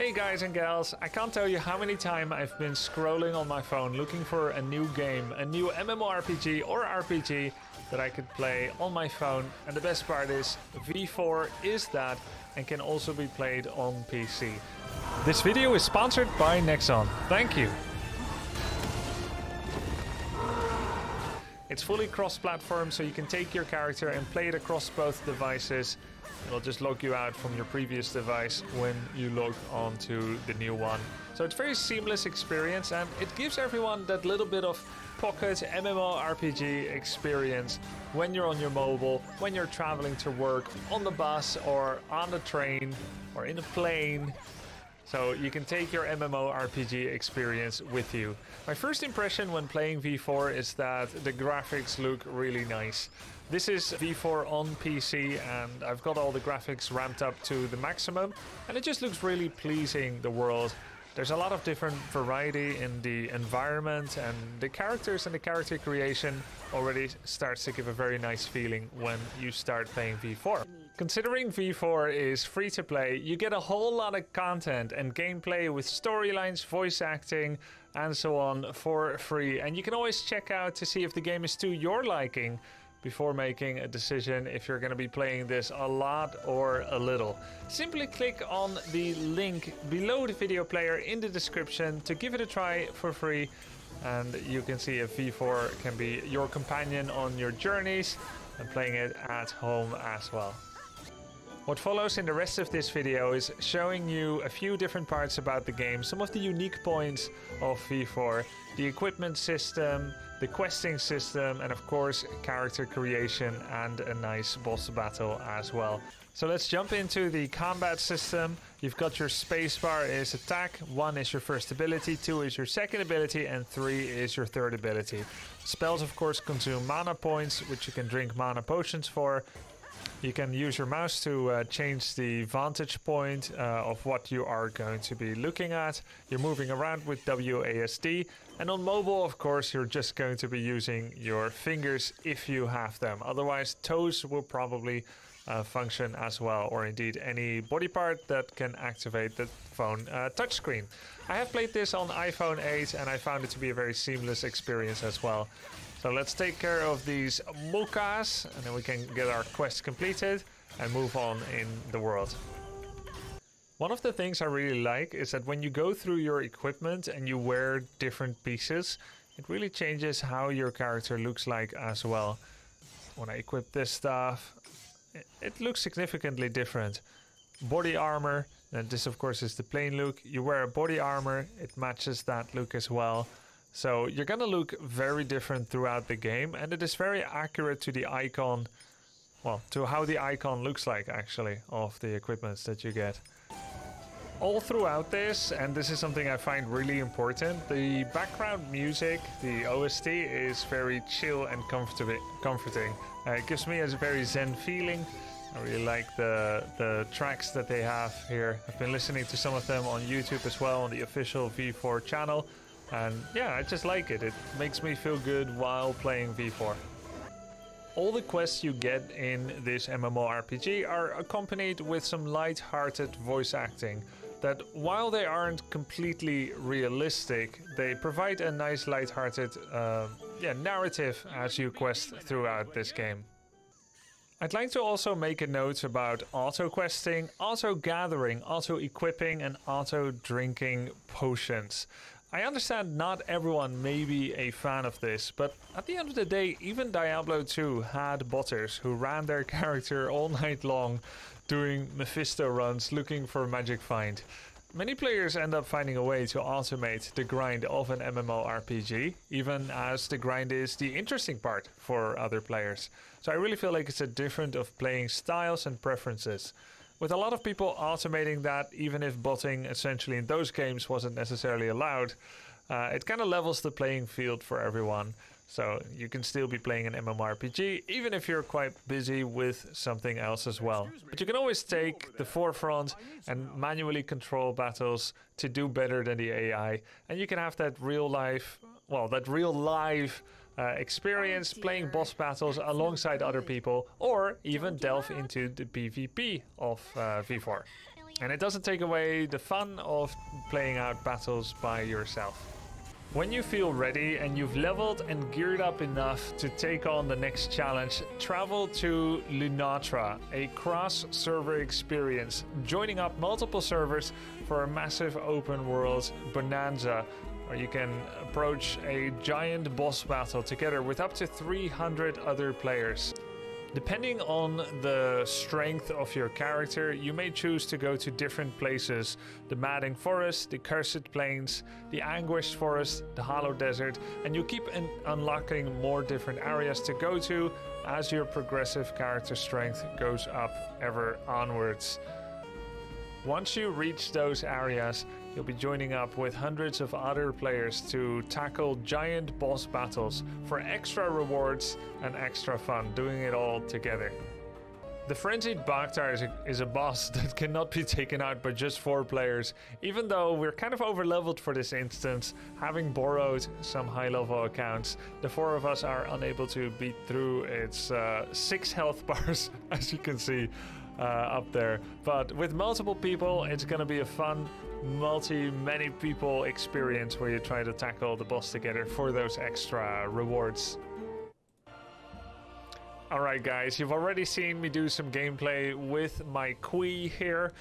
Hey guys and gals, I can't tell you how many times I've been scrolling on my phone looking for a new game, a new MMORPG or RPG that I could play on my phone. And the best part is V4 is that and can also be played on PC. This video is sponsored by Nexon. Thank you. It's fully cross-platform, so you can take your character and play it across both devices. It'll just log you out from your previous device when you log on to the new one. So it's a very seamless experience, and it gives everyone that little bit of pocket MMORPG experience when you're on your mobile, when you're traveling to work, on the bus or on the train or in a plane. So you can take your MMORPG experience with you. My first impression when playing V4 is that the graphics look really nice. This is V4 on PC and I've got all the graphics ramped up to the maximum and it just looks really pleasing, the world. There's a lot of different variety in the environment and the characters and the character creation already starts to give a very nice feeling when you start playing V4. Considering V4 is free to play, you get a whole lot of content and gameplay with storylines, voice acting and so on for free, and you can always check out to see if the game is to your liking before making a decision if you're going to be playing this a lot or a little. Simply click on the link below the video player in the description to give it a try for free, and you can see if V4 can be your companion on your journeys and playing it at home as well. What follows in the rest of this video is showing you a few different parts about the game, some of the unique points of V4, the equipment system, the questing system, and of course character creation and a nice boss battle as well. So let's jump into the combat system. You've got your spacebar is attack, 1 is your first ability, 2 is your second ability, and 3 is your third ability. Spells of course consume mana points, which you can drink mana potions for. You can use your mouse to change the vantage point of what you are going to be looking at. You're moving around with WASD, and on mobile of course you're just going to be using your fingers if you have them. Otherwise toes will probably function as well, or indeed any body part that can activate the phone touchscreen. I have played this on iPhone 8 and I found it to be a very seamless experience as well. So let's take care of these mukas and then we can get our quest completed and move on in the world. One of the things I really like is that when you go through your equipment and you wear different pieces, it really changes how your character looks like as well. When I equip this stuff, it looks significantly different. Body armor, and this of course is the plain look. You wear a body armor, it matches that look as well. So you're gonna look very different throughout the game, and it is very accurate to the icon, well, to how the icon looks like actually of the equipments that you get. All throughout this, and this is something I find really important, the background music, the OST, is very chill and comforting. It gives me a very zen feeling. I really like the tracks that they have here. I've been listening to some of them on YouTube as well, on the official V4 channel. And yeah, I just like it. It makes me feel good while playing V4. All the quests you get in this MMORPG are accompanied with some light-hearted voice acting that, while they aren't completely realistic, they provide a nice light-hearted narrative as you quest throughout this game. I'd like to also make a note about auto-questing, auto-gathering, auto-equipping and auto-drinking potions. I understand not everyone may be a fan of this, but at the end of the day, even Diablo 2 had botters who ran their character all night long doing Mephisto runs looking for magic find. Many players end up finding a way to automate the grind of an MMORPG, even as the grind is the interesting part for other players. So I really feel like it's a different of playing styles and preferences. With a lot of people automating that, even if botting essentially in those games wasn't necessarily allowed, it kind of levels the playing field for everyone. So you can still be playing an MMORPG, even if you're quite busy with something else as well. But you can always take the forefront and manually control battles to do better than the AI. And you can have that real life experience playing boss battles alongside other people, or even delve into the PvP of V4. And it doesn't take away the fun of playing out battles by yourself. When you feel ready and you've leveled and geared up enough to take on the next challenge, travel to Lunatra, a cross-server experience, joining up multiple servers for a massive open world bonanza, where you can approach a giant boss battle together with up to 300 other players. Depending on the strength of your character, you may choose to go to different places. The Madding Forest, the Cursed Plains, the Anguished Forest, the Hollow Desert, and you keep unlocking more different areas to go to as your progressive character strength goes up ever onwards. Once you reach those areas, you'll be joining up with hundreds of other players to tackle giant boss battles for extra rewards and extra fun, doing it all together. The Frenzied Bakhtar is a boss that cannot be taken out by just 4 players, even though we're kind of over-leveled for this instance, having borrowed some high-level accounts. The 4 of us are unable to beat through its 6 health bars, as you can see. Up there, but with multiple people it's gonna be a fun many people experience where you try to tackle the boss together for those extra rewards. Alright guys, you've already seen me do some gameplay with my Kui here.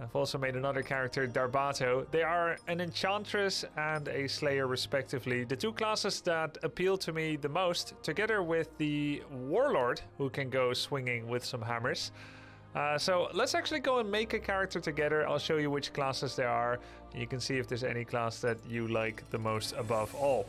I've also made another character, Darbato. They are an Enchantress and a Slayer respectively. The two classes that appeal to me the most, together with the Warlord, who can go swinging with some hammers. So let's actually go and make a character together. I'll show you which classes there are. You can see if there's any class that you like the most above all.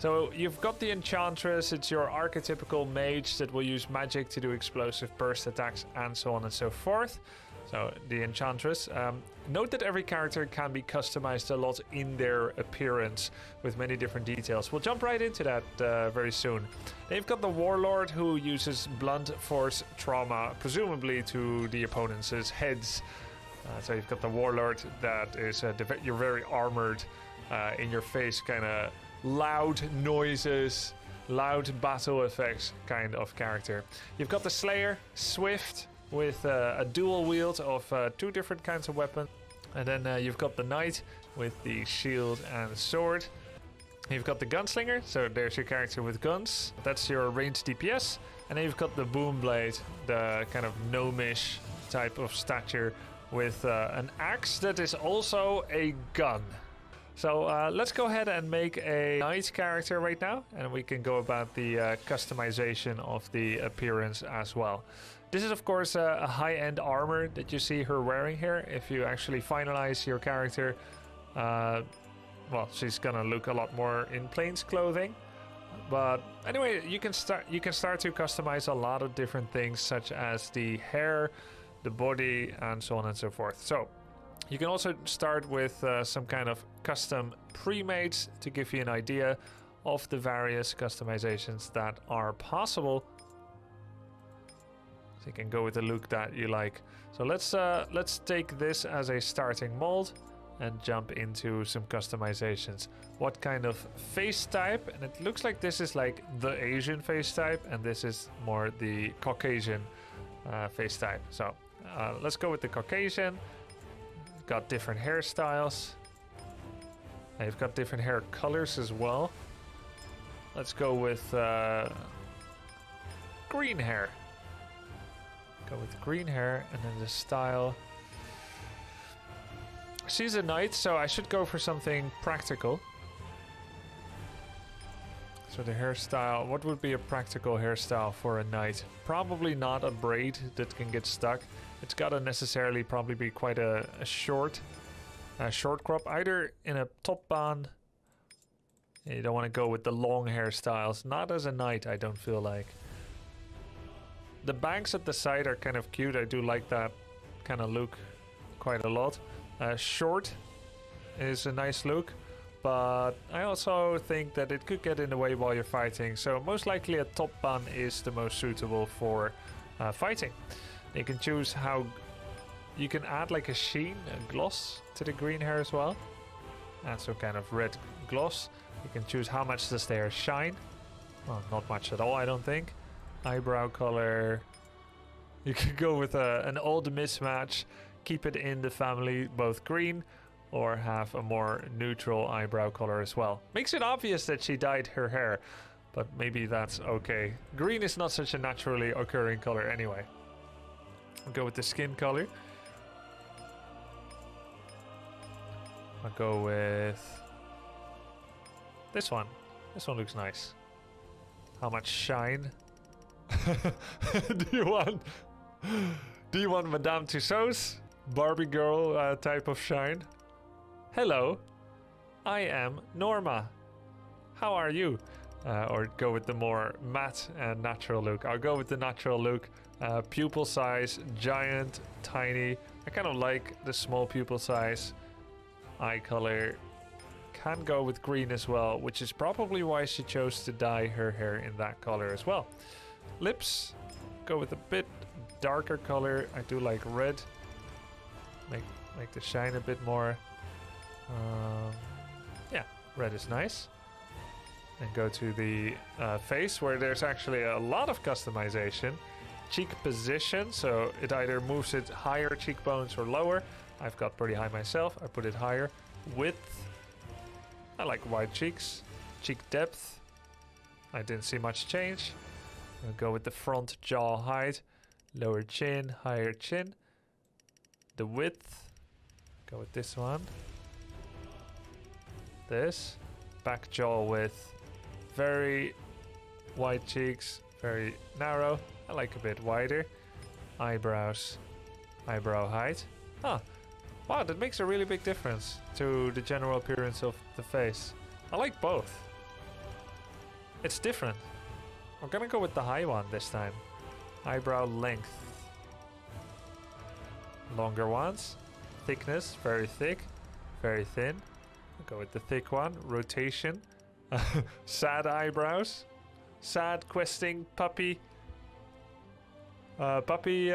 So you've got the Enchantress. It's your archetypical mage that will use magic to do explosive burst attacks and so on and so forth. So the Enchantress. Note that every character can be customized a lot in their appearance with many different details. We'll jump right into that very soon. They've got the Warlord, who uses blunt force trauma, presumably to the opponents' heads. So you've got the Warlord that is you're very armored, in your face, kind of loud noises, loud battle effects kind of character. You've got the Slayer, Swift, with a dual wield of 2 different kinds of weapons. And then you've got the Knight with the shield and sword. You've got the Gunslinger, so there's your character with guns. That's your ranged DPS. And then you've got the Boomblade, the kind of gnomish type of stature with an axe that is also a gun. So let's go ahead and make a Knight character right now, and we can go about the customization of the appearance as well. This is of course a high-end armor that you see her wearing here. If you actually finalize your character, well, she's gonna look a lot more in plains clothing. But anyway, you can start to customize a lot of different things, such as the hair, the body, and so on and so forth. So you can also start with some kind of custom premades to give you an idea of the various customizations that are possible. So you can go with the look that you like. So let's take this as a starting mold and jump into some customizations. What kind of face type? And it looks like this is like the Asian face type, and this is more the Caucasian face type. So let's go with the Caucasian. Got different hairstyles. They've got different hair colors as well. Let's go with green hair. Go with green hair, and then the style. She's a knight, so I should go for something practical. So the hairstyle, what would be a practical hairstyle for a knight? Probably not a braid that can get stuck. It's gotta necessarily probably be quite a short crop, either in a top band. You don't want to go with the long hairstyles. Not as a knight, I don't feel like. The bangs at the side are kind of cute. I do like that kind of look quite a lot. Short is a nice look, but I also think that it could get in the way while you're fighting. So most likely a top bun is the most suitable for fighting. You can choose how... You can add like a sheen, a gloss to the green hair as well. And some kind of red gloss. You can choose how much does the hair shine. Well, not much at all, I don't think. Eyebrow color. You could go with an old mismatch. keep it in the family both green or have a more neutral eyebrow color as well. Makes it obvious that she dyed her hair, but maybe that's okay. Green is not such a naturally occurring color anyway. I'll go with the skin color. I'll go with this one. This one looks nice. How much shine? Do you want Madame Tussauds? Barbie girl type of shine? Hello, I am Norma. How are you? Or go with the more matte and natural look. I'll go with the natural look. Pupil size, giant, tiny. I kind of like the small pupil size. Eye color. Can go with green as well, which is probably why she chose to dye her hair in that color as well. Lips. Go with a bit darker color. I do like red. Make the shine a bit more. Yeah, red is nice. And go to the face, where there's actually a lot of customization. Cheek position, so it either moves it higher cheekbones or lower. I've got pretty high myself, I put it higher. Width, I like wide cheeks. Cheek depth, I didn't see much change. I'll go with the front jaw height, lower chin, higher chin. The width, go with this one. This, back jaw width, very wide cheeks, very narrow. I like a bit wider. Eyebrows, eyebrow height. Huh. Wow, that makes a really big difference to the general appearance of the face. I like both. It's different. I'm gonna go with the high one this time. Eyebrow length. Longer ones. Thickness, very thick, very thin. I'll go with the thick one. Rotation. Sad eyebrows. Sad, questing, puppy. Puppy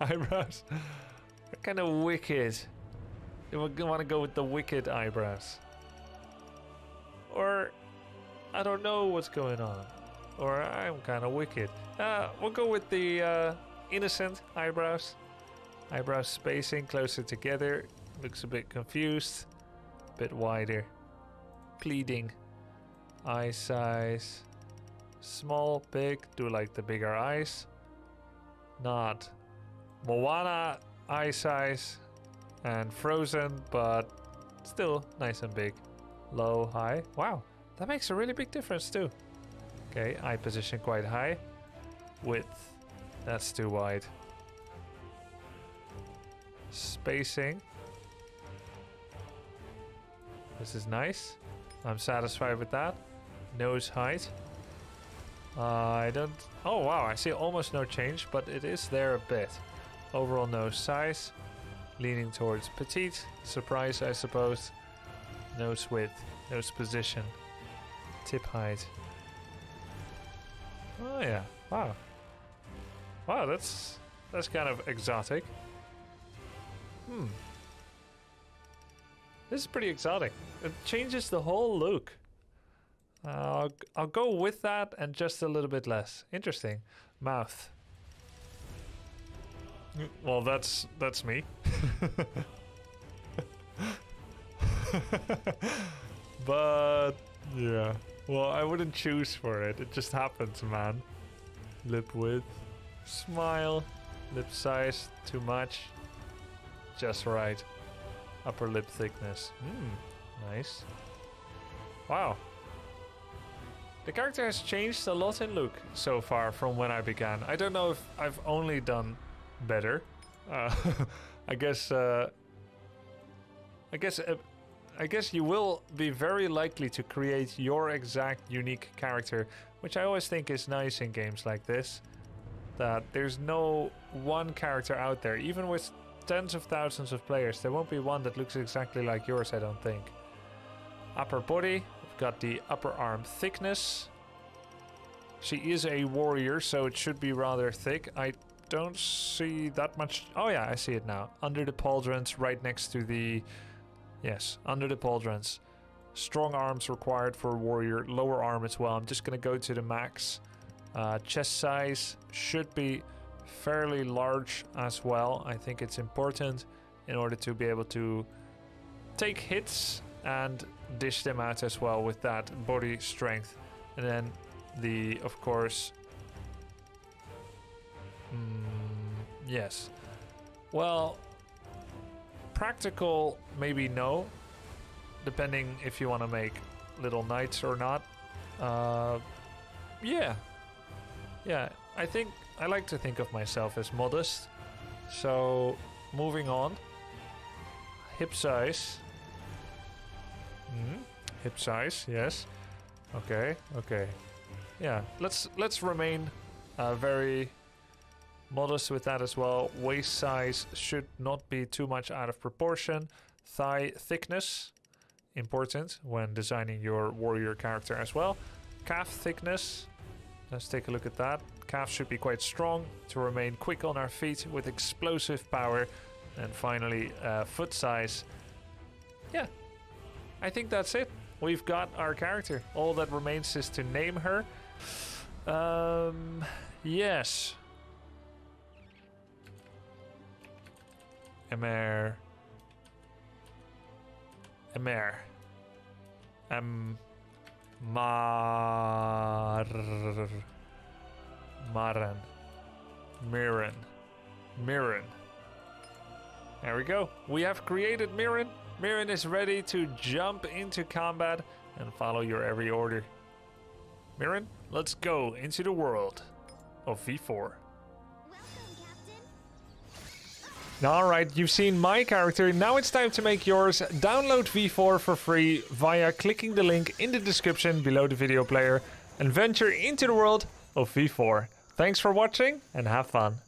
eyebrows. They're kind of wicked. You want to go with the wicked eyebrows. Or I don't know what's going on. Or I'm kind of wicked. We'll go with the innocent eyebrows. Eyebrow spacing closer together. Looks a bit confused. A bit wider. Pleading. Eye size. Small, big. Do like the bigger eyes. Not Moana eye size and Frozen, but still nice and big. Low, high. Wow, that makes a really big difference too. Okay, eye position quite high. Width, that's too wide. Spacing. This is nice. I'm satisfied with that. Nose height. I don't... Oh wow, I see almost no change, but it is there a bit. Overall nose size, leaning towards petite. Surprise, I suppose. Nose width, nose position, tip height. Oh yeah, wow. Wow, that's kind of exotic. Hmm. This is pretty exotic. It changes the whole look. I'll go with that and just a little bit less. Interesting. Mouth. Well, that's me. But yeah. Well, I wouldn't choose for it. It just happens, man. Lip width. Smile. Lip size. Too much. Just right. Upper lip thickness. Nice. Wow. The character has changed a lot in look so far from when I began. I don't know if I've only done better. I guess you will be very likely to create your exact unique character, which I always think is nice in games like this. That there's no one character out there. Even with tens of thousands of players, there won't be one that looks exactly like yours, I don't think. Upper body. Got the upper arm thickness. She is a warrior, so it should be rather thick. I don't see that much. Oh yeah, I see it now. Under the pauldrons, right next to the... Yes, under the pauldrons. Strong arms required for a warrior. Lower arm as well. I'm just going to go to the max. Chest size should be fairly large as well. I think it's important. in order to be able to take hits and dish them out as well with that body strength. And then the, of course, yes. Well, practical, maybe no, depending if you want to make little knights or not. Yeah, I think I like to think of myself as modest. So moving on, hip size. Hip size, yes. Okay. Yeah, let's remain very modest with that as well. Waist size should not be too much out of proportion. Thigh thickness, important when designing your warrior character as well. Calf thickness, let's take a look at that. Calf should be quite strong to remain quick on our feet with explosive power. And finally, foot size. Yeah, I think that's it. We've got our character. All that remains is to name her. Yes. Mirin. There we go. We have created Mirin. Mirin is ready to jump into combat and follow your every order. Mirin, let's go into the world of V4. Alright, you've seen my character, now it's time to make yours. Download V4 for free via clicking the link in the description below the video player and venture into the world of V4. Thanks for watching and have fun.